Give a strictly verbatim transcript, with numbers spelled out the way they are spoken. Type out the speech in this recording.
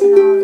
and all.